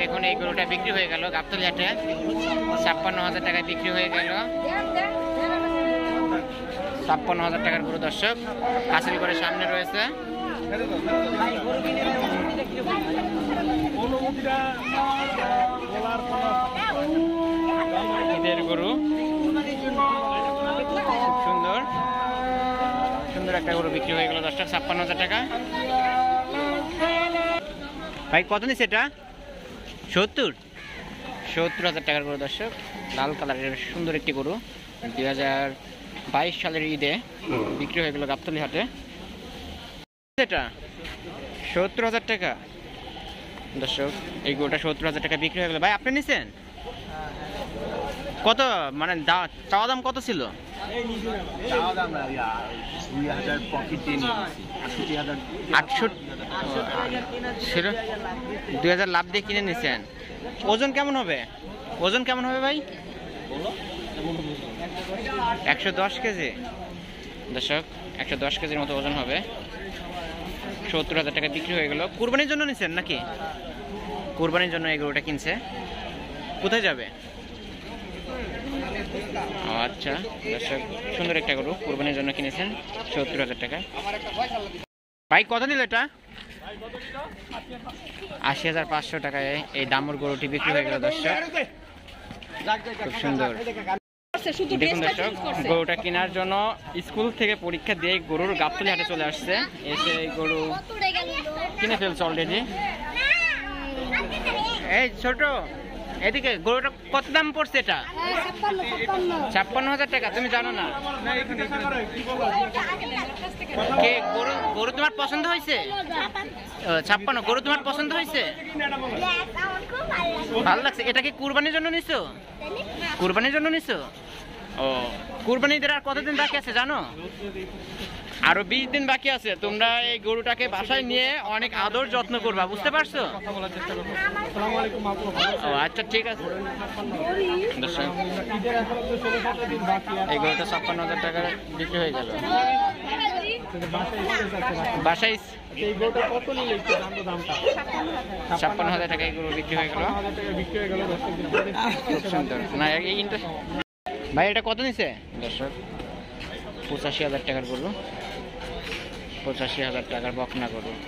দেখুন এই গরুটা বিক্রি হয়ে গেল গাবতলী হাটে ৫৬,০০০ টাকায় বিক্রি হয়ে গেল। ৫৬,০০০ টাকার গরু দর্শক হাসিল করে সামনে রয়েছে। ঈদের গরু খুব সুন্দর সুন্দর একটা গরু বিক্রি হয়ে গেল দর্শক ৫৬,০০০ টাকা। ভাই কত নিচ্ছে এটা? ৭০,০০০ টাকার গরু দর্শক লাল কালারের সুন্দর একটি গরু ২০২২ সালের ঈদে বিক্রি হয়ে গেল গাবতলী হাটে। এটা ৭০,০০০ টাকা দর্শক, এই গরুটা ৭০,০০০ টাকা বিক্রি হয়ে গেল। ভাই আপনি নিছেন? কত মানে চাওয়া দাম কত ছিল? লাভ দিয়ে কিনে নিছেন। ওজন কেমন হবে? ওজন কেমন হবে ভাই? ১১০ কেজি দর্শক, ১১০ কেজির মতো ওজন হবে। ৭০,০০০ টাকা বিক্রি হয়ে গেল। কুরবানির জন্য নিছেন নাকি? কুরবানির জন্য এই গরুটা কিনছে। কোথায় যাবে? আচ্ছা দর্শক সুন্দর একটা গরু কুরবানির জন্য কিনেছেন ৭০,০০০ টাকা। ভাই কত নিল এটা? ৮০,৫০০ টাকায় এই দামর গরুটি বিক্রি হয়ে গেল দর্শক। খুব সুন্দর দেখুন দর্শক, গরুটা কেনার জন্য স্কুল থেকে পরীক্ষা দিয়ে গরুর গাবতলী হাটে চলে আসছে, এসে গরু কিনে ফেলছে অলরেডি। এই ছোট এদিকে গরুটা কত দাম পড়ছে? এটা ৫৬,০০০ টাকা। তুমি জানো না? গরু তোমার পছন্দ হয়েছে? ৫৬ গরু তোমার পছন্দ হয়েছে, ভালো লাগছে। এটা কি কুরবানির জন্য নিছো? কুরবানির জন্য নিছো। ও কুরবানিদের আর কতদিন বাকি আছে জানো? আরো ২০ দিন বাকি আছে। তোমরা এই গরুটাকে বাসায় নিয়ে অনেক আদর যত্ন করবা, বুঝতে পারছো? আচ্ছা ঠিক আছে। এই গরুটা ৫৬,০০০ টাকা বিক্রি হয়ে গেল। বাসায় এই গরুটা কত নিলে? ৫৬,০০০ টাকা এই গরু বিক্রি হয়ে গেল। ভাই এটা কত নিছে? দর্শক ৮৫,০০০ টাকার গরু, ৮৫,০০০ টাকার বকনা গরু।